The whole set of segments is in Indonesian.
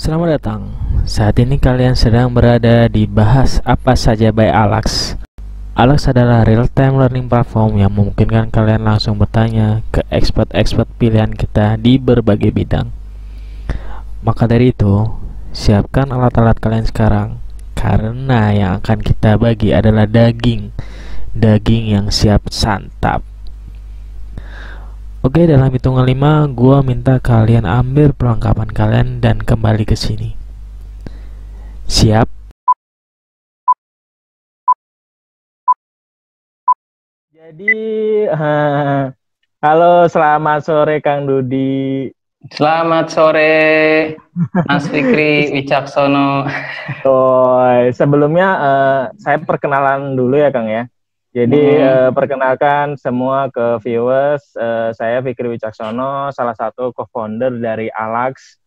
Selamat datang. Saat ini kalian sedang berada di Bahas Apa Saja by Alask. Alask adalah real-time learning platform yang memungkinkan kalian langsung bertanya ke expert-expert pilihan kita di berbagai bidang. Maka dari itu, siapkan alat-alat kalian sekarang, karena yang akan kita bagi adalah daging yang siap santap. Oke, dalam hitungan 5, gua minta kalian ambil perlengkapan kalian dan kembali ke sini. Siap? 1. Jadi, halo, selamat sore Kang Dudi. Selamat sore Mas Fikri Wicaksono. Sebelumnya saya perkenalan dulu ya, Kang ya. Jadi perkenalkan semua ke viewers, saya Fikri Wicaksono, salah satu co-founder dari Alask.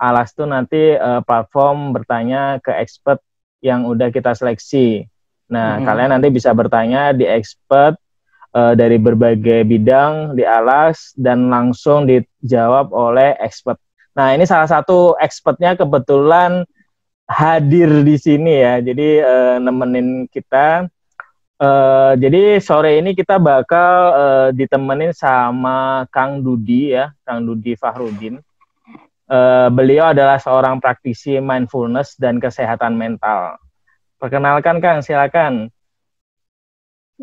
Alask itu nanti platform bertanya ke expert yang udah kita seleksi. Nah, kalian nanti bisa bertanya di expert dari berbagai bidang di Alask dan langsung dijawab oleh expert. Nah, ini salah satu expertnya kebetulan hadir di sini ya, jadi nemenin kita. Jadi sore ini kita bakal ditemenin sama Kang Dudi ya, Kang Dudi Fahrudin. Beliau adalah seorang praktisi mindfulness dan kesehatan mental. Perkenalkan Kang, silakan.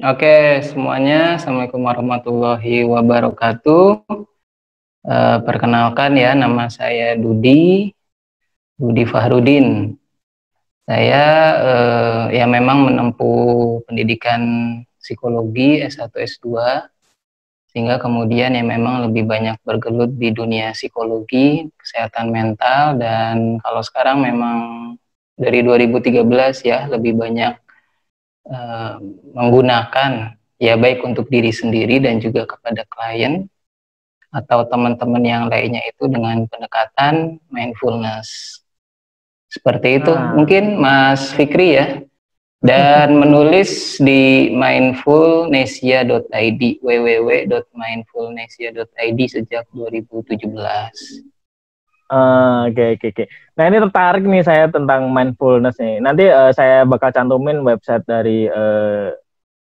Oke semuanya, Assalamualaikum warahmatullahi wabarakatuh. Perkenalkan ya, nama saya Dudi Fahrudin. Saya ya memang menempuh pendidikan psikologi S1, S2, sehingga kemudian ya memang lebih banyak bergelut di dunia psikologi, kesehatan mental, dan kalau sekarang memang dari 2013 ya lebih banyak menggunakan ya baik untuk diri sendiri dan juga kepada klien atau teman-teman yang lainnya itu dengan pendekatan mindfulness. Seperti itu, mungkin Mas Fikri ya, dan menulis di mindfulnessia.id, www.mindfulnessia.id sejak 2017. Oke. Nah ini tertarik nih saya tentang mindfulness nih. Nanti saya bakal cantumin website dari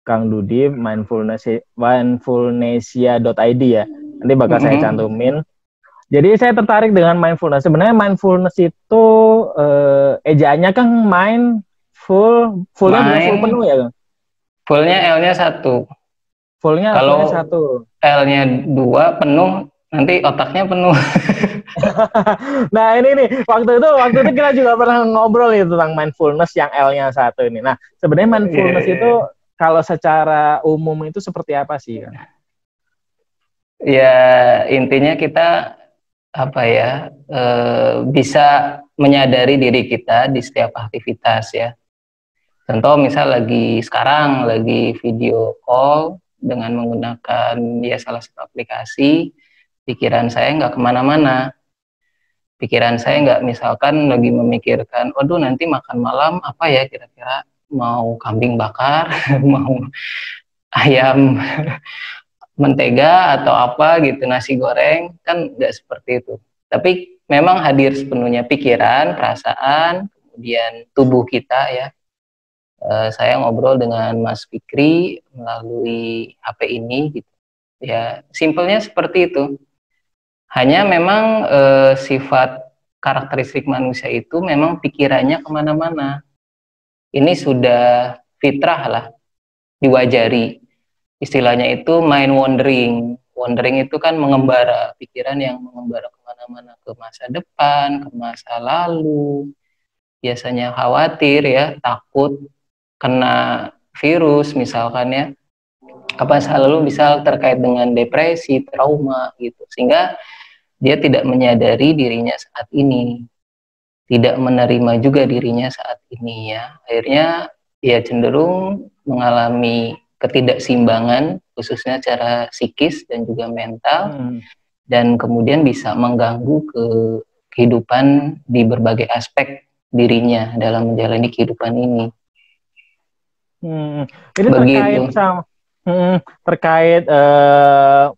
Kang Dudi, mindfulnessia.id ya. Nanti bakal saya cantumin. Jadi saya tertarik dengan mindfulness. Sebenarnya mindfulness itu ejaannya kan mindful, fullnya penuh ya Kang? Fullnya L-nya 1. Fullnya L-nya 1. L-nya 2 penuh, nanti otaknya penuh. Nah ini nih, waktu itu kita juga pernah ngobrol ya tentang mindfulness yang L-nya 1 ini. Nah sebenarnya mindfulness itu kalau secara umum itu seperti apa sih Kang? Ya intinya kita apa ya bisa menyadari diri kita di setiap aktivitas ya. Contoh misal sekarang lagi video call dengan menggunakan ya salah satu aplikasi, pikiran saya nggak kemana-mana. Pikiran saya nggak misalkan lagi memikirkan, waduh nanti makan malam apa ya kira-kira, mau kambing bakar, mau ayam mentega atau apa gitu, nasi goreng, kan nggak seperti itu. Tapi memang hadir sepenuhnya pikiran, perasaan, kemudian tubuh kita ya. Saya ngobrol dengan Mas Fikri melalui HP ini gitu. Ya, simpelnya seperti itu. Hanya memang sifat karakteristik manusia itu memang pikirannya kemana-mana. Ini sudah fitrah lah, diwajari. Istilahnya itu mind wandering. Wandering itu kan mengembara, pikiran yang mengembara kemana-mana, ke masa depan, ke masa lalu. Biasanya khawatir ya, takut kena virus misalkan ya. Ke masa lalu misal terkait dengan depresi, trauma gitu. Sehingga dia tidak menyadari dirinya saat ini. Tidak menerima juga dirinya saat ini ya. Akhirnya dia cenderung mengalami ketidakseimbangan khususnya secara psikis dan juga mental, dan kemudian bisa mengganggu kehidupan di berbagai aspek dirinya dalam menjalani kehidupan ini. Ini begitu. Terkait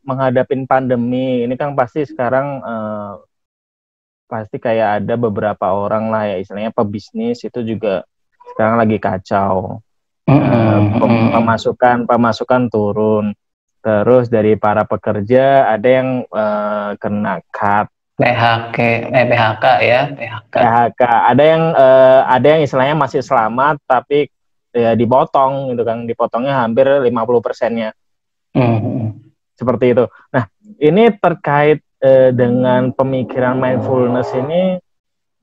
menghadapi pandemi ini kan pasti sekarang pasti kayak ada beberapa orang lah ya, istilahnya pebisnis itu juga sekarang lagi kacau. Pemasukan turun. Terus dari para pekerja ada yang kena cut, PHK. Ada yang istilahnya masih selamat tapi ya dipotong gitu kan, dipotongnya hampir 50%-nya. Seperti itu. Nah, ini terkait dengan pemikiran mindfulness ini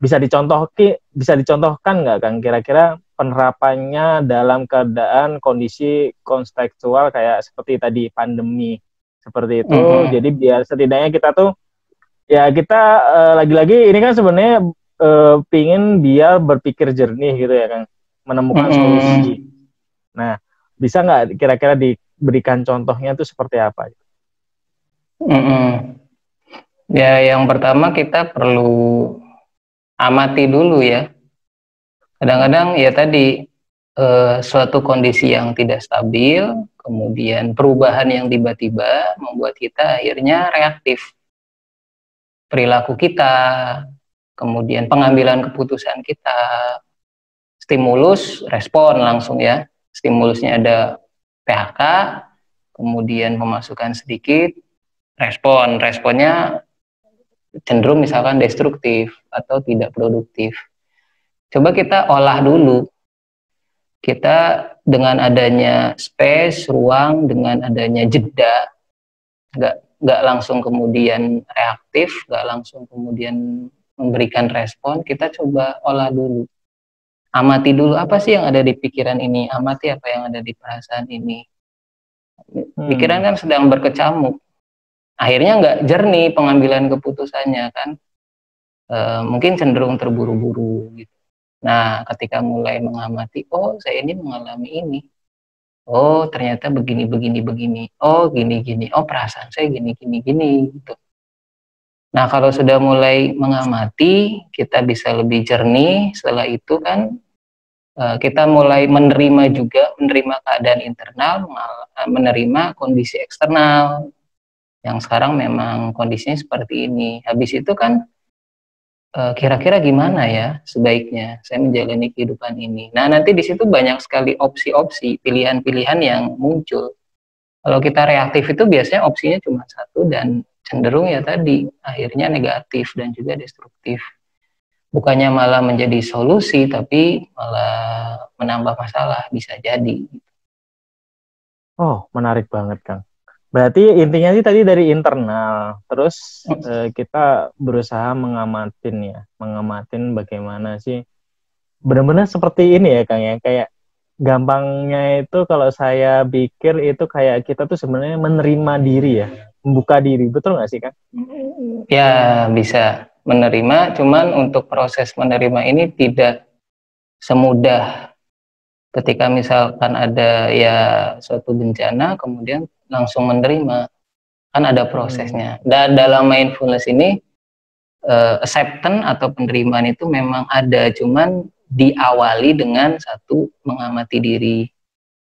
bisa dicontohkan nggak Kang kira-kira penerapannya dalam keadaan kondisi kontekstual kayak seperti tadi pandemi seperti itu. Jadi biar setidaknya kita tuh ya kita lagi-lagi ini kan sebenarnya pingin biar berpikir jernih gitu ya Kang, menemukan solusi. Nah, bisa nggak kira-kira diberikan contohnya tuh seperti apa? Ya yang pertama kita perlu amati dulu ya. Kadang-kadang ya tadi suatu kondisi yang tidak stabil, kemudian perubahan yang tiba-tiba membuat kita akhirnya reaktif. Perilaku kita, kemudian pengambilan keputusan kita, stimulus, respon langsung ya. Stimulusnya ada PHK, kemudian pemasukan sedikit, responnya cenderung misalkan destruktif atau tidak produktif. Coba kita olah dulu, kita dengan adanya space, ruang, dengan adanya jeda, nggak langsung kemudian reaktif, nggak langsung kemudian memberikan respon, kita coba olah dulu. Amati dulu, apa sih yang ada di pikiran ini, amati apa yang ada di perasaan ini. Pikiran kan sedang berkecamuk, akhirnya nggak jernih pengambilan keputusannya kan, mungkin cenderung terburu-buru gitu. Nah, ketika mulai mengamati, oh saya ini mengalami ini, oh ternyata begini, oh gini, oh perasaan saya gini gitu. Nah, kalau sudah mulai mengamati, kita bisa lebih jernih. Setelah itu kan kita mulai menerima juga, menerima keadaan internal, menerima kondisi eksternal yang sekarang memang kondisinya seperti ini. Habis itu kan kira-kira gimana ya sebaiknya saya menjalani kehidupan ini. Nah, nanti di situ banyak sekali opsi-opsi, pilihan-pilihan yang muncul. Kalau kita reaktif itu biasanya opsinya cuma satu dan cenderung ya tadi akhirnya negatif dan juga destruktif. Bukannya malah menjadi solusi tapi malah menambah masalah bisa jadi. Oh, menarik banget Kang. Berarti intinya sih tadi dari internal, terus kita berusaha mengamatin bagaimana sih benar-benar seperti ini ya Kang ya, kayak gampangnya itu kalau saya pikir itu kayak kita tuh sebenarnya menerima diri ya, membuka diri, betul nggak sih Kang? Ya bisa menerima, cuman untuk proses menerima ini tidak semudah ketika misalkan ada ya suatu bencana kemudian langsung menerima, kan ada prosesnya. Dan dalam mindfulness ini acceptance atau penerimaan itu memang ada, cuman diawali dengan satu mengamati diri,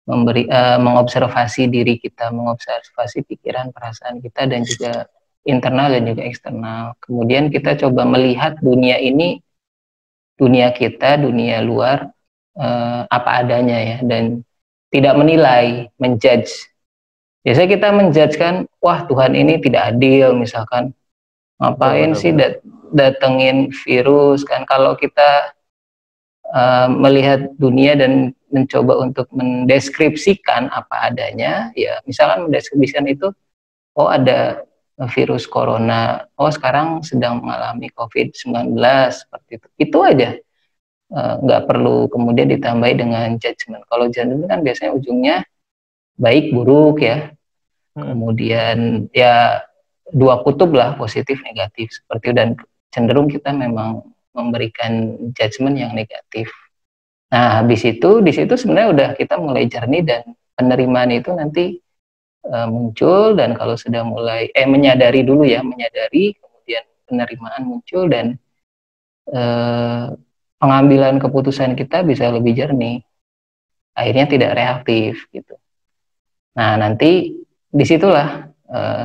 mengobservasi diri kita, mengobservasi pikiran, perasaan kita dan juga internal dan juga eksternal. Kemudian kita coba melihat dunia ini, dunia kita, dunia luar apa adanya ya, dan tidak menilai, menjudge. Biasanya kita menjudgekan, wah Tuhan ini tidak adil misalkan, ngapain sih datengin virus kan. Kalau kita melihat dunia dan mencoba untuk mendeskripsikan apa adanya, ya misalkan mendeskripsikan itu, oh ada virus corona, oh sekarang sedang mengalami COVID-19 seperti itu. Itu aja, nggak perlu kemudian ditambahi dengan judgement. Kalau judgement kan biasanya ujungnya baik buruk ya. Kemudian ya dua kutub lah, positif negatif seperti itu, dan cenderung kita memang memberikan judgement yang negatif. Nah, habis itu di situ sebenarnya udah kita mulai jernih dan penerimaan itu nanti muncul, dan kalau sudah mulai menyadari dulu ya, menyadari, kemudian penerimaan muncul dan pengambilan keputusan kita bisa lebih jernih. Akhirnya tidak reaktif gitu. Nah, nanti disitulah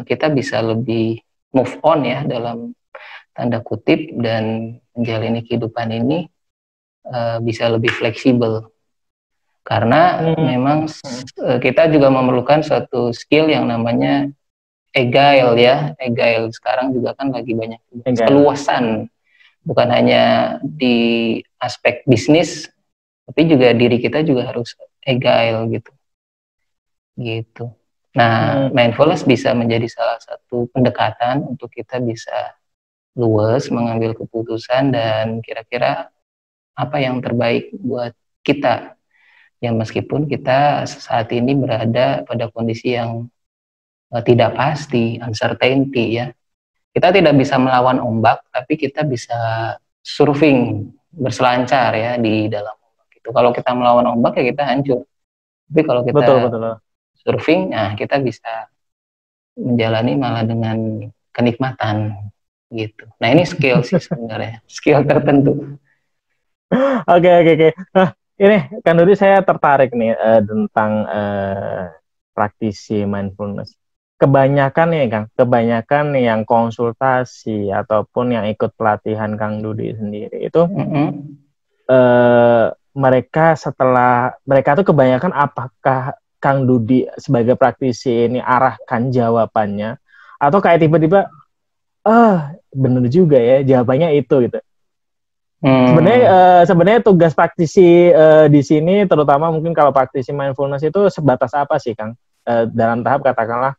kita bisa lebih move on ya dalam tanda kutip dan menjalani kehidupan ini bisa lebih fleksibel. Karena memang kita juga memerlukan suatu skill yang namanya agile ya. Agile sekarang juga kan lagi banyak keluasan. Bukan hanya di aspek bisnis, tapi juga diri kita juga harus agile gitu. Gitu. Nah, mindfulness bisa menjadi salah satu pendekatan untuk kita bisa luwes mengambil keputusan dan kira-kira apa yang terbaik buat kita. Ya, meskipun kita saat ini berada pada kondisi yang tidak pasti, uncertainty ya. Kita tidak bisa melawan ombak, tapi kita bisa surfing, berselancar ya di dalam ombak itu. Kalau kita melawan ombak ya kita hancur. Tapi kalau kita surfing, nah kita bisa menjalani malah dengan kenikmatan gitu. Nah, ini skill sih sebenarnya, skill tertentu. Oke. Ini Kang Dudi, saya tertarik nih tentang praktisi mindfulness. Kebanyakan nih Kang, kebanyakan yang konsultasi ataupun yang ikut pelatihan Kang Dudi sendiri itu mereka setelah mereka tuh kebanyakan apakah Kang Dudi sebagai praktisi ini arahkan jawabannya atau kayak tiba-tiba bener juga ya jawabannya itu gitu. Sebenarnya tugas praktisi di sini, terutama mungkin kalau praktisi mindfulness itu sebatas apa sih, Kang? Dalam tahap katakanlah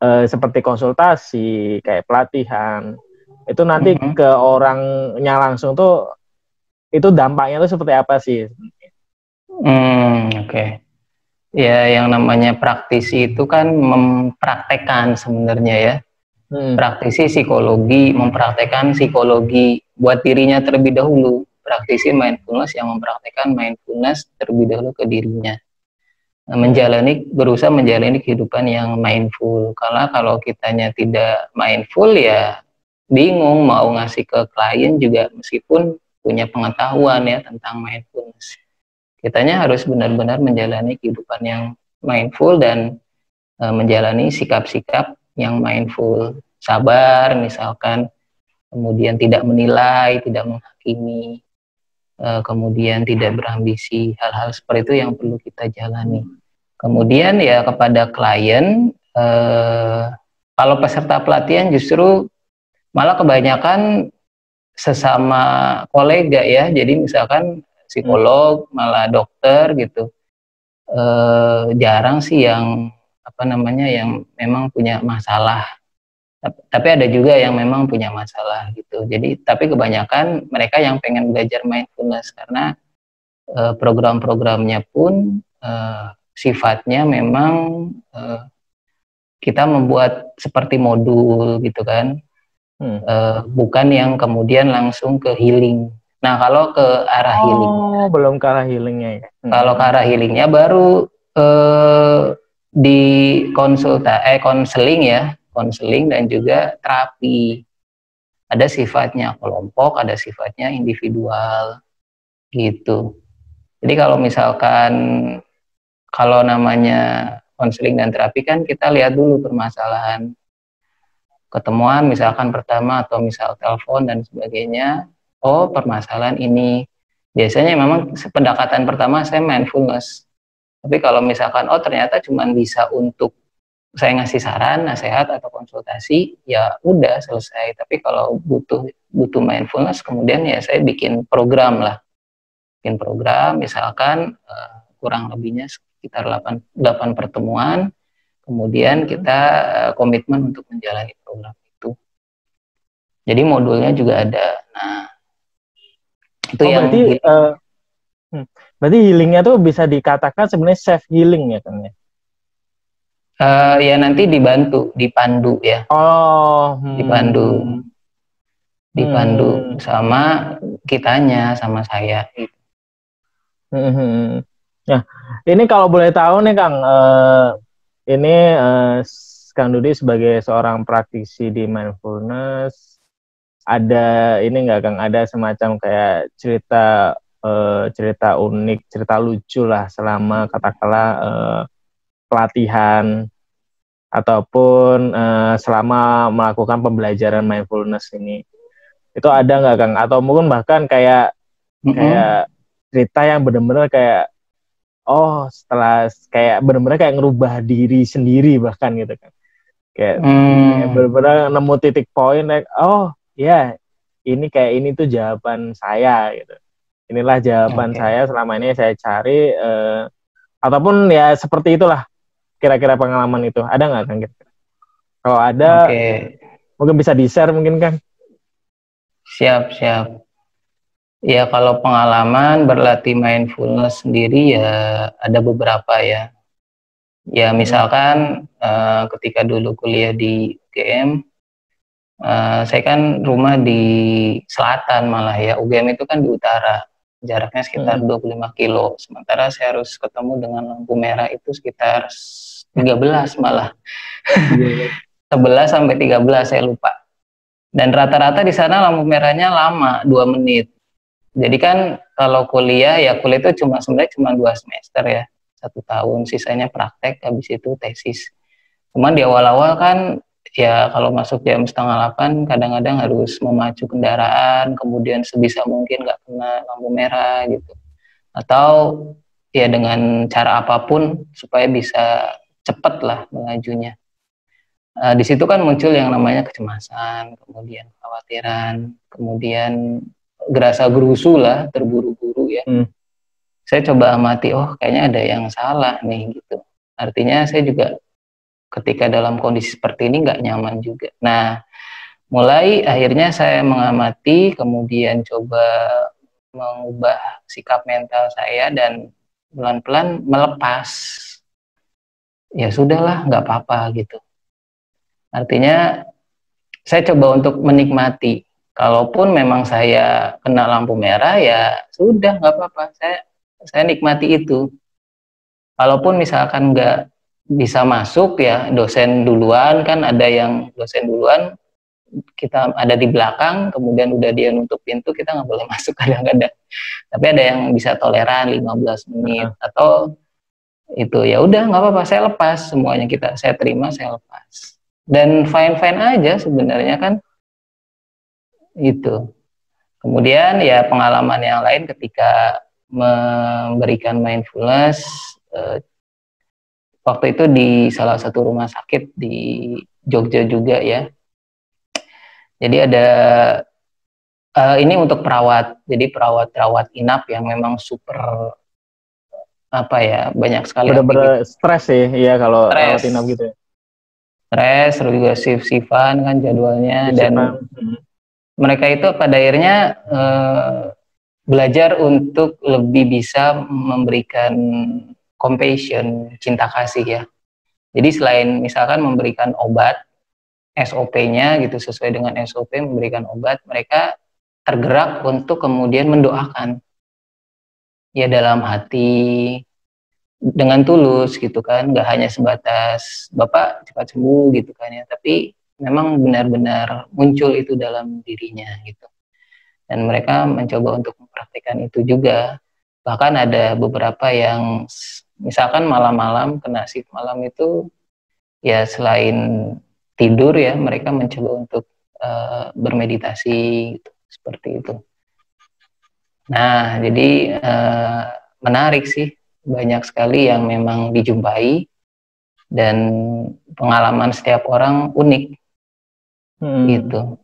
seperti konsultasi, kayak pelatihan, itu nanti ke orangnya langsung tuh, itu dampaknya tuh seperti apa sih? Oke. Ya, yang namanya praktisi itu kan mempraktekkan sebenarnya ya. Praktisi psikologi mempraktekkan psikologi buat dirinya terlebih dahulu. Praktisi mindfulness yang mempraktekkan mindfulness terlebih dahulu ke dirinya. Berusaha menjalani kehidupan yang mindful. Karena kalau kitanya tidak mindful ya bingung mau ngasih ke klien juga meskipun punya pengetahuan ya tentang mindfulness. Kitanya harus benar-benar menjalani kehidupan yang mindful dan menjalani sikap-sikap yang mindful, sabar misalkan, kemudian tidak menilai, tidak menghakimi, kemudian tidak berambisi, hal-hal seperti itu yang perlu kita jalani. Kemudian ya kepada klien, kalau peserta pelatihan justru malah kebanyakan sesama kolega ya, jadi misalkan psikolog, malah dokter gitu, jarang sih yang apa namanya yang memang punya masalah, tapi ada juga yang memang punya masalah gitu. Jadi tapi kebanyakan mereka yang pengen belajar mindfulness karena program-programnya pun sifatnya memang kita membuat seperti modul gitu kan, bukan yang kemudian langsung ke healing. Nah kalau ke arah healing, belum ke arah healingnya ya. Kalau ke arah healingnya baru di konseling ya, konseling dan juga terapi. Ada sifatnya kelompok, ada sifatnya individual gitu. Jadi kalau misalkan kalau namanya konseling dan terapi kan kita lihat dulu permasalahan. Ketemuan misalkan pertama atau misal telepon dan sebagainya. Oh, permasalahan ini. Biasanya memang pendekatan pertama saya mindfulness. Tapi kalau misalkan, oh ternyata cuma bisa untuk saya ngasih saran, nasihat, atau konsultasi, ya udah selesai. Tapi kalau butuh mindfulness, kemudian ya saya bikin program lah. Bikin program, misalkan kurang lebihnya sekitar 8 pertemuan, kemudian kita komitmen untuk menjalani program itu. Jadi modulnya juga ada. Nah, itu yang... Berarti, berarti healingnya tuh bisa dikatakan sebenarnya self healing ya kan ya? Ya nanti dibantu, dipandu ya. Dipandu sama kitanya, sama saya. Nah, ini kalau boleh tahu nih Kang, ini Kang Dudi sebagai seorang praktisi di mindfulness, ada ini nggak Kang? Ada semacam kayak cerita unik, cerita lucu lah selama katakanlah pelatihan ataupun selama melakukan pembelajaran mindfulness ini. Itu ada nggak, Kang? Atau mungkin bahkan kayak kayak cerita yang benar-benar kayak setelah kayak benar-benar kayak ngerubah diri sendiri bahkan gitu kan. Kayak benar-benar nemu titik poin like, ini kayak ini tuh jawaban saya gitu. Inilah jawaban saya selama ini saya cari ataupun ya seperti itulah kira-kira pengalaman itu. Ada nggak, Kang? Kalau ada mungkin bisa di-share mungkin, Kang. Siap. Ya, kalau pengalaman berlatih mindfulness sendiri ya ada beberapa ya. Ya, misalkan ketika dulu kuliah di UGM, saya kan rumah di selatan malah ya. UGM itu kan di utara, jaraknya sekitar 25 kilo. Sementara saya harus ketemu dengan lampu merah itu sekitar 13 malah. 11 sampai 13 saya lupa. Dan rata-rata di sana lampu merahnya lama, 2 menit. Jadi kan kalau kuliah, ya kuliah itu sebenarnya cuma 2 semester ya, 1 tahun, sisanya praktek, habis itu tesis. Cuman di awal-awal kan, ya kalau masuk jam 7:30, kadang-kadang harus memacu kendaraan, kemudian sebisa mungkin nggak kena lampu merah gitu. Atau ya dengan cara apapun supaya bisa cepat lah mengajunya. Di situ kan muncul yang namanya kecemasan, kemudian kekhawatiran, kemudian gerasa gerusu lah, terburu-buru ya. Saya coba amati, kayaknya ada yang salah nih gitu. Artinya saya juga ketika dalam kondisi seperti ini nggak nyaman juga. Nah, mulai akhirnya saya mengamati, kemudian coba mengubah sikap mental saya dan pelan-pelan melepas. Ya sudahlah, nggak apa-apa gitu. Artinya saya coba untuk menikmati. Kalaupun memang saya kena lampu merah ya sudah nggak apa-apa. Saya nikmati itu. Kalaupun misalkan nggak bisa masuk ya dosen duluan kan ada yang dosen duluan kita ada di belakang kemudian udah dia nutup pintu kita nggak boleh masuk kadang-kadang. Tapi ada yang bisa toleran 15 menit atau itu ya udah nggak apa-apa saya lepas semuanya saya terima saya lepas. Dan fine-fine aja sebenarnya kan itu. Kemudian ya pengalaman yang lain ketika memberikan mindfulness waktu itu di salah satu rumah sakit di Jogja juga ya. Jadi ada ini untuk perawat. Jadi perawat inap yang memang super apa ya banyak sekali. Bener-bener stres sih ya kalau perawat inap gitu ya. Stres, juga shift-shiftan kan jadwalnya dan mereka itu pada akhirnya belajar untuk lebih bisa memberikan compassion, cinta kasih ya. Jadi selain misalkan memberikan obat, SOP-nya gitu sesuai dengan SOP memberikan obat, mereka tergerak untuk kemudian mendoakan ya dalam hati. Dengan tulus gitu kan, nggak hanya sebatas Bapak cepat sembuh gitu kan ya, tapi memang benar-benar muncul itu dalam dirinya gitu. Dan mereka mencoba untuk mempraktikkan itu juga. Bahkan ada beberapa yang misalkan malam-malam kena shift malam itu ya selain tidur ya mereka mencoba untuk bermeditasi gitu, seperti itu. Nah jadi menarik sih. Banyak sekali yang memang dijumpai dan pengalaman setiap orang unik gitu.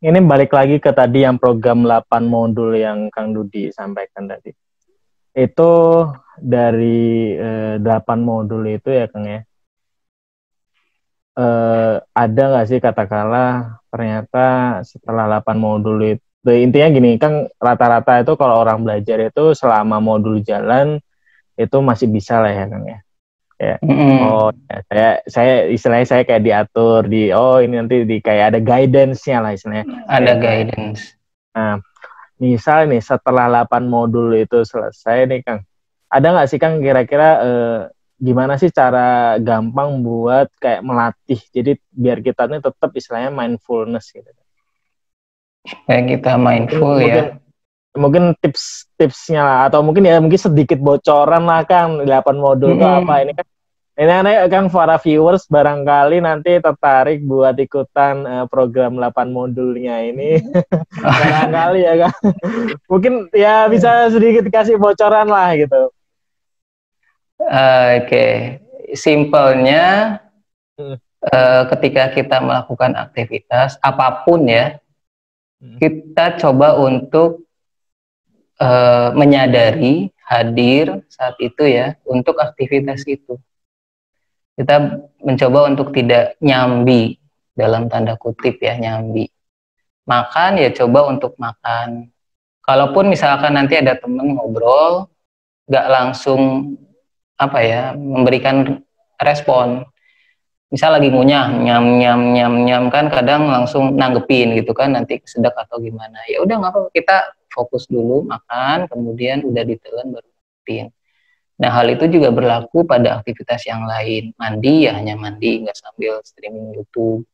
Ini balik lagi ke tadi yang program 8 modul yang Kang Dudi sampaikan tadi. Itu dari 8 modul itu ya Kang ya. Ada nggak sih katakanlah ternyata setelah 8 modul itu intinya gini Kang, rata-rata itu kalau orang belajar itu selama modul jalan itu masih bisa lah ya Kang ya. Saya istilahnya saya kayak diatur di ini nanti di kayak ada guidance-nya lah istilahnya. Ada guidance. Nah, misal nih setelah 8 modul itu selesai nih Kang. Ada nggak sih Kang kira-kira gimana sih cara gampang buat kayak melatih jadi biar kita nih tetap istilahnya mindfulness gitu. Kayak kita mindful mungkin, ya mungkin tips-tipsnya lah atau mungkin sedikit bocoran lah Kang 8 modul itu apa ini kan Ini Kang, para viewers barangkali nanti tertarik buat ikutan program 8 modulnya ini. Barangkali ya Kang. Mungkin ya bisa sedikit kasih bocoran lah gitu. Oke. Simpelnya ketika kita melakukan aktivitas apapun ya, kita coba untuk menyadari, hadir saat itu ya untuk aktivitas itu. Kita mencoba untuk tidak nyambi, dalam tanda kutip ya, nyambi. Makan ya coba untuk makan. Kalaupun misalkan nanti ada temen ngobrol, gak langsung apa ya, memberikan respon. Misal lagi ngunyah, nyam kan kadang langsung nanggepin gitu kan, nanti kesedak atau gimana. Ya udah nggak apa-apa, kita fokus dulu makan, kemudian udah ditelan baru nanggepin. Nah, hal itu juga berlaku pada aktivitas yang lain. Mandi ya hanya mandi, nggak sambil streaming YouTube.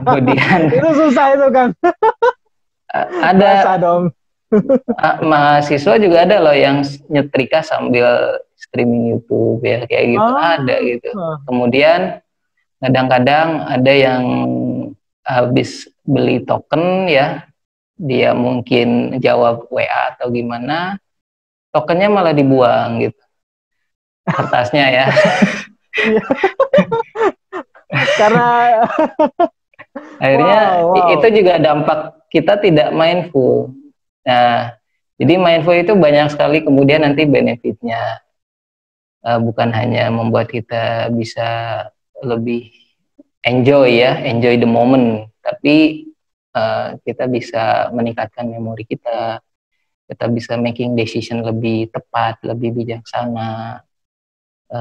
Kemudian itu susah itu Kang. Ada mahasiswa juga ada loh yang nyetrika sambil streaming YouTube ya, kayak gitu ada gitu. Kemudian kadang-kadang ada yang habis beli token ya, dia mungkin jawab WA atau gimana, tokennya malah dibuang gitu, kertasnya ya. Karena akhirnya itu juga dampak kita tidak mindful. Nah, jadi mindful itu banyak sekali kemudian nanti benefitnya, bukan hanya membuat kita bisa lebih enjoy ya, enjoy the moment, tapi kita bisa meningkatkan memori kita. Kita bisa making decision lebih tepat, lebih bijaksana.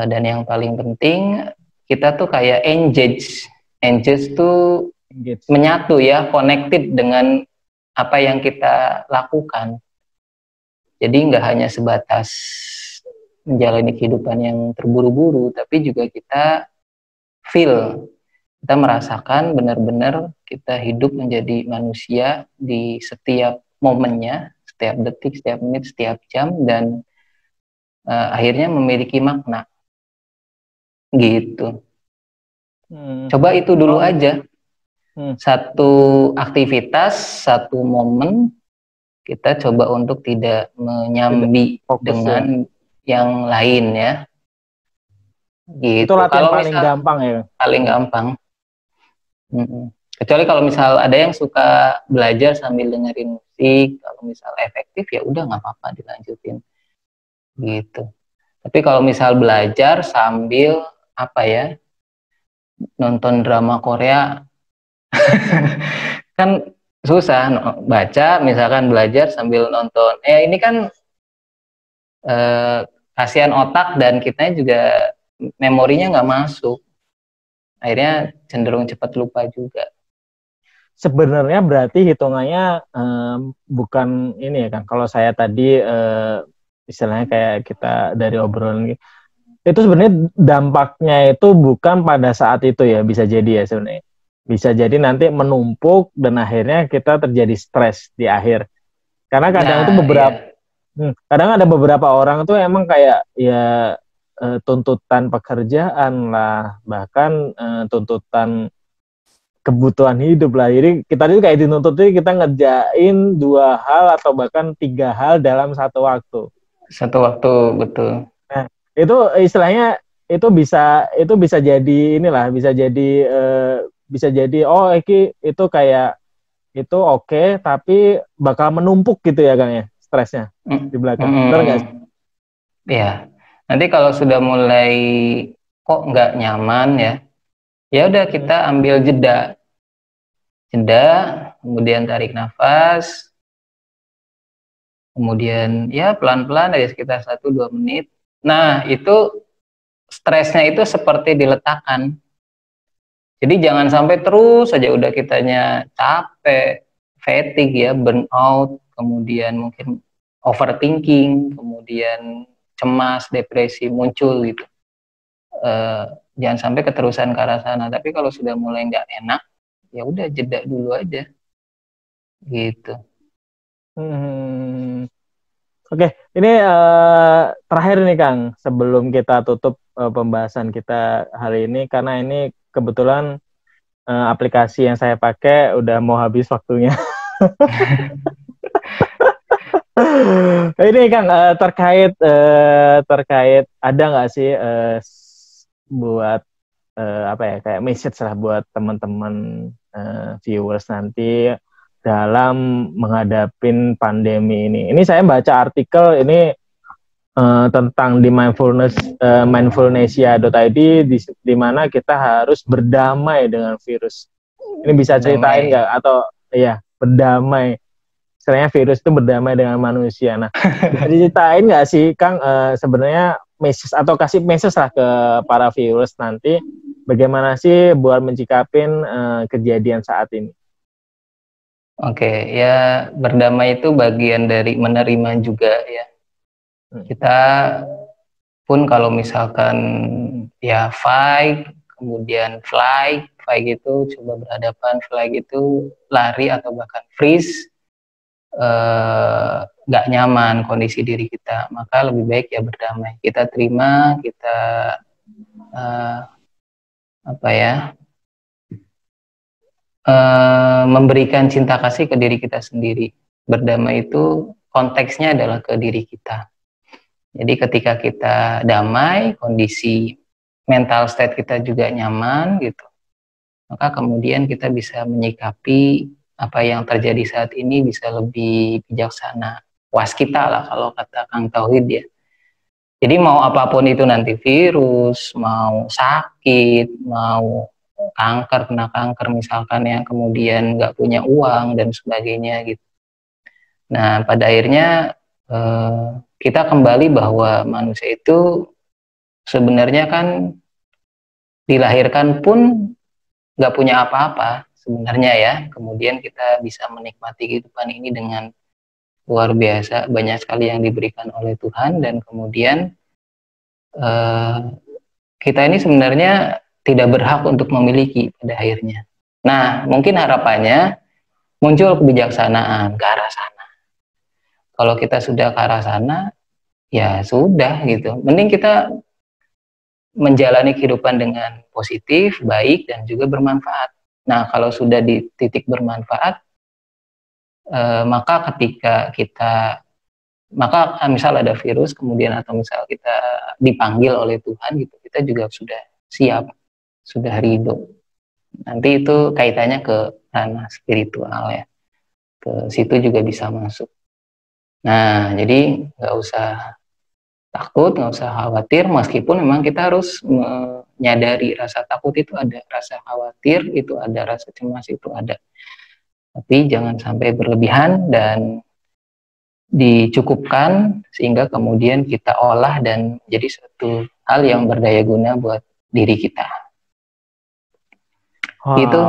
Dan yang paling penting, kita tuh kayak engage. Engage tuh menyatu ya, connected dengan apa yang kita lakukan. Jadi nggak hanya sebatas menjalani kehidupan yang terburu-buru, tapi juga kita feel. Kita merasakan benar-benar kita hidup menjadi manusia di setiap momennya, setiap detik, setiap menit, setiap jam, dan akhirnya memiliki makna gitu. Coba itu dulu aja, satu aktivitas, satu momen, kita coba untuk tidak menyambi dengan yang lain ya gitu. Itu latihan kalau paling misal, gampang ya, paling gampang. Kecuali kalau misal ada yang suka belajar sambil dengerin musik, kalau misal efektif ya udah nggak apa-apa dilanjutin gitu. Tapi kalau misal belajar sambil apa ya, nonton drama Korea kan susah, baca misalkan belajar sambil nonton, ya ini kan kasihan otak dan kitanya juga memorinya nggak masuk, akhirnya cenderung cepat lupa juga. Sebenarnya berarti hitungannya bukan ini ya Kang. Kalau saya tadi istilahnya kayak kita dari obrolan itu, sebenarnya dampaknya itu bukan pada saat itu ya, bisa jadi ya sebenarnya. Bisa jadi nanti menumpuk dan akhirnya kita terjadi stres di akhir. Karena kadang itu beberapa, kadang ada beberapa orang tuh emang kayak ya tuntutan pekerjaan lah, bahkan tuntutan kebutuhan hidup lah. Jadi kita itu kayak dituntut kita ngerjain 2 hal atau bahkan 3 hal dalam satu waktu. Satu waktu, betul. Nah, itu istilahnya itu bisa jadi inilah, bisa jadi oh itu kayak itu oke, tapi bakal menumpuk gitu ya Kang ya, stresnya di belakang. Benar nggak? Iya. Nanti kalau sudah mulai kok nggak nyaman ya, ya udah kita ambil jeda. Kemudian tarik nafas, kemudian ya pelan-pelan dari sekitar 1-2 menit. Nah, itu stresnya itu seperti diletakkan. Jadi jangan sampai terus saja udah kitanya capek, fatigue ya, burnout, kemudian mungkin overthinking, kemudian cemas, depresi muncul gitu. Jangan sampai keterusan ke arah sana. Tapi kalau sudah mulai nggak enak, ya udah jeda dulu aja gitu. Oke, ini terakhir nih Kang, sebelum kita tutup pembahasan kita hari ini, karena ini kebetulan aplikasi yang saya pakai udah mau habis waktunya. Ini Kang, terkait ada nggak sih buat apa ya, kayak message lah buat teman-teman viewers nanti dalam menghadapi pandemi ini. Ini saya baca artikel ini tentang di mindfulnessia.id di mana kita harus berdamai dengan virus. Ini bisa ceritain nggak atau ya berdamai? Sebenarnya virus itu berdamai dengan manusia. Nah, diceritain nggak sih, Kang, sebenarnya message atau kasih message lah ke para viewers nanti, bagaimana sih buat mencikapin kejadian saat ini? Oke, ya berdamai itu bagian dari menerima juga ya. Kita pun kalau misalkan ya fight, kemudian fly gitu, coba berhadapan, fly gitu, lari atau bahkan freeze, nggak nyaman kondisi diri kita, maka lebih baik ya berdamai, kita terima, kita memberikan cinta kasih ke diri kita sendiri. Berdamai itu konteksnya adalah ke diri kita. Jadi ketika kita damai, kondisi mental state kita juga nyaman gitu, maka kemudian kita bisa menyikapi apa yang terjadi saat ini bisa lebih bijaksana, waskita lah kalau kata Kang Tauhid ya. Jadi mau apapun itu nanti, virus, mau sakit, mau kanker, kena kanker misalkan yang kemudian nggak punya uang dan sebagainya gitu. Nah pada akhirnya kita kembali bahwa manusia itu sebenarnya kan dilahirkan pun nggak punya apa-apa sebenarnya ya, kemudian kita bisa menikmati kehidupan ini dengan luar biasa, banyak sekali yang diberikan oleh Tuhan, dan kemudian kita ini sebenarnya tidak berhak untuk memiliki pada akhirnya. Nah, mungkin harapannya muncul kebijaksanaan ke arah sana. Kalau kita sudah ke arah sana, ya sudah gitu. Mending kita menjalani kehidupan dengan positif, baik, dan juga bermanfaat. Nah, kalau sudah di titik bermanfaat, maka ketika kita, maka misal ada virus, kemudian atau misal kita dipanggil oleh Tuhan, gitu, kita juga sudah siap, sudah ridho. Nanti itu kaitannya ke ranah spiritual ya, ke situ juga bisa masuk. Nah, jadi nggak usah takut, nggak usah khawatir, meskipun memang kita harus menyadari rasa takut itu ada, rasa khawatir itu ada, rasa cemas itu ada, tapi jangan sampai berlebihan dan dicukupkan sehingga kemudian kita olah dan jadi satu hal yang berdaya guna buat diri kita. Itu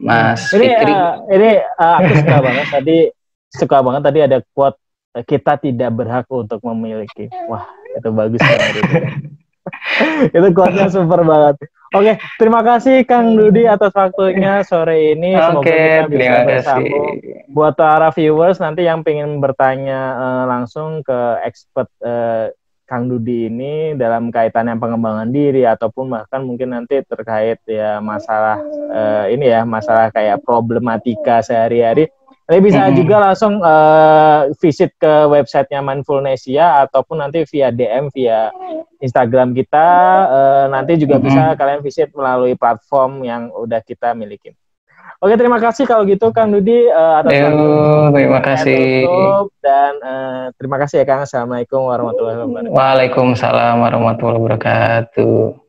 Mas Fikri. Aku suka banget tadi, ada quote, kita tidak berhak untuk memiliki. Wah, itu bagus banget. Itu kuatnya super banget. Oke, terima kasih Kang Dudi atas waktunya sore ini. Semoga kita bisa bersambung. Buat para viewers nanti yang pengen bertanya langsung ke expert Kang Dudi ini dalam kaitannya pengembangan diri ataupun bahkan mungkin nanti terkait ya masalah ini ya, masalah kayak problematika sehari-hari. Nanti bisa juga langsung visit ke websitenya Mindfulnessia ataupun nanti via DM, via Instagram kita. Nanti juga bisa kalian visit melalui platform yang udah kita miliki. Oke, terima kasih kalau gitu Kang Dudi. Terima kasih. Dan terima kasih ya Kang. Assalamualaikum warahmatullahi wabarakatuh. Waalaikumsalam warahmatullahi wabarakatuh.